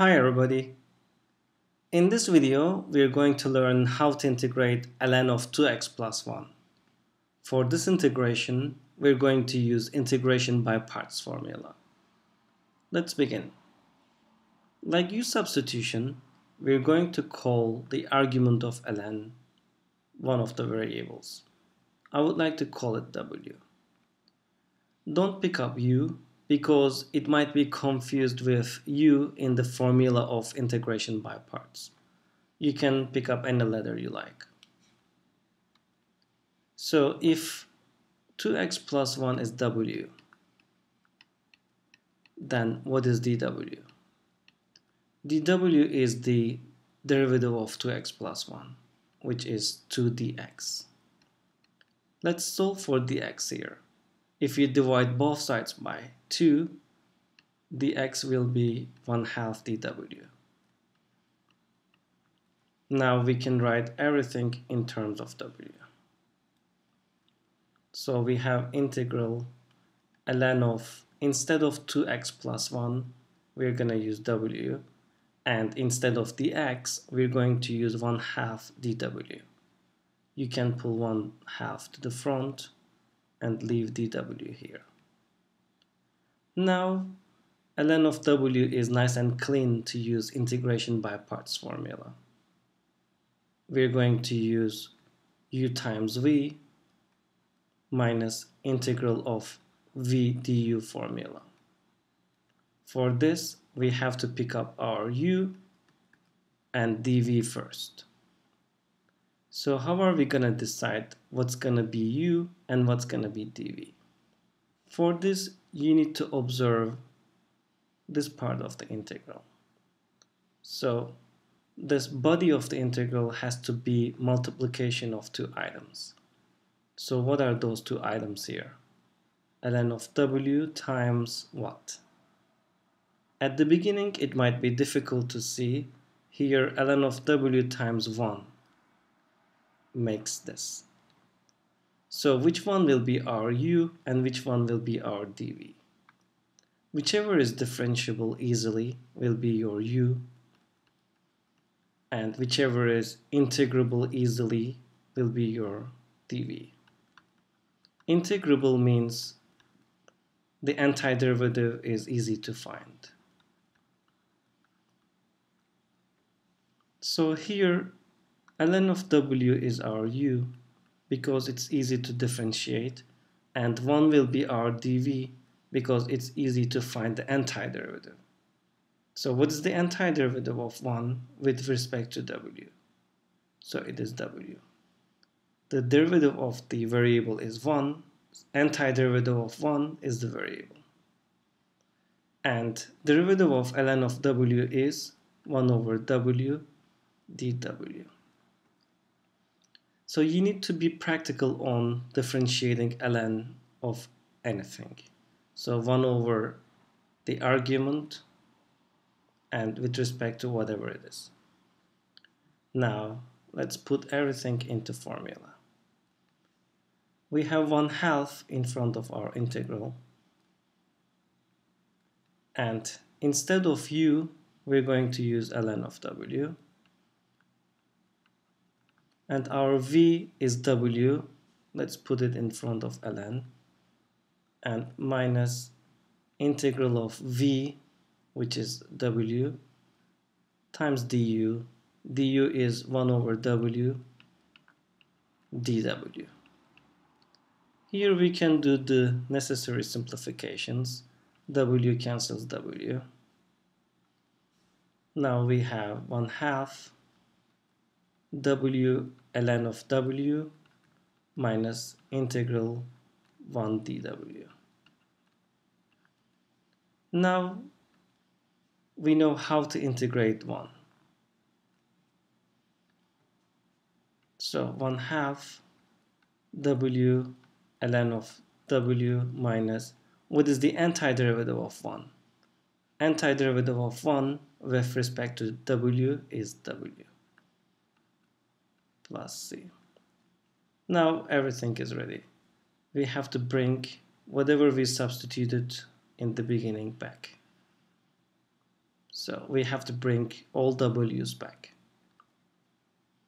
Hi everybody! In this video we are going to learn how to integrate ln of 2x plus 1. For this integration we are going to use integration by parts formula. Let's begin. Like u substitution, we are going to call the argument of ln one of the variables. I would like to call it w. Don't pick up u, because it might be confused with u in the formula of integration by parts. You can pick up any letter you like. So if 2x plus 1 is w, then what is dw? dw is the derivative of 2x plus 1, which is 2dx. Let's solve for dx here. If you divide both sides by 2, dx will be 1/2 dw. Now we can write everything in terms of w. So we have integral ln of, instead of 2x plus 1, we're going to use w. And instead of dx, we're going to use 1/2 dw. You can pull 1/2 to the front and leave dw here. Now ln of w is nice and clean to use integration by parts formula. We're going to use u times v minus integral of v du formula. For this we have to pick up our u and dv first. So how are we going to decide what's going to be u and what's going to be dv? For this, you need to observe this part of the integral. So this body of the integral has to be multiplication of two items. So what are those two items here? Ln of w times what? At the beginning, it might be difficult to see. Here, ln of w times 1 makes this. So which one will be our u and which one will be our dv? Whichever is differentiable easily will be your u, and whichever is integrable easily will be your dv. Integrable means the antiderivative is easy to find. So here ln of w is our u because it's easy to differentiate, and 1 will be our dv because it's easy to find the antiderivative. So what is the antiderivative of 1 with respect to w? So it is w. The derivative of the variable is 1, antiderivative of 1 is the variable. And derivative of ln of w is 1 over w dw. So you need to be practical on differentiating ln of anything. So 1 over the argument and with respect to whatever it is. Now let's put everything into formula. We have 1/2 in front of our integral, and instead of u we're going to use ln of w. And our v is w, let's put it in front of ln, and minus integral of v, which is w, times du. Du is 1 over w dw. Here we can do the necessary simplifications. W cancels w. Now we have 1/2 w ln of w minus integral 1 dw. Now we know how to integrate 1. So 1/2 w ln of w minus, what is the antiderivative of 1? Antiderivative of 1 with respect to w is w. Plus c. Now everything is ready. We have to bring whatever we substituted in the beginning back. So we have to bring all W's back.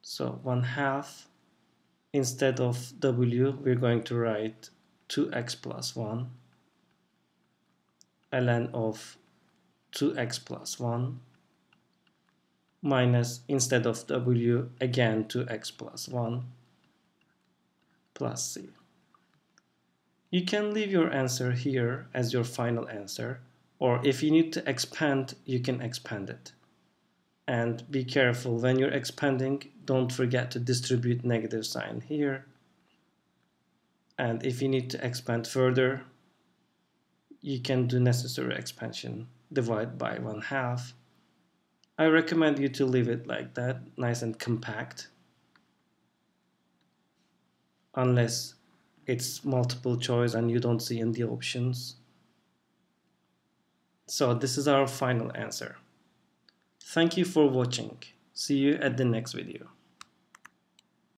So 1/2, instead of W, we're going to write 2x plus 1 ln of 2x plus 1 minus, instead of W, again 2x plus 1 plus C. You can leave your answer here as your final answer, or if you need to expand, you can expand it. And be careful when you're expanding, don't forget to distribute negative sign here. And if you need to expand further, you can do necessary expansion, divide by 1/2. I recommend you to leave it like that, nice and compact, unless it's multiple choice and you don't see in the options. So this is our final answer. Thank you for watching. See you at the next video.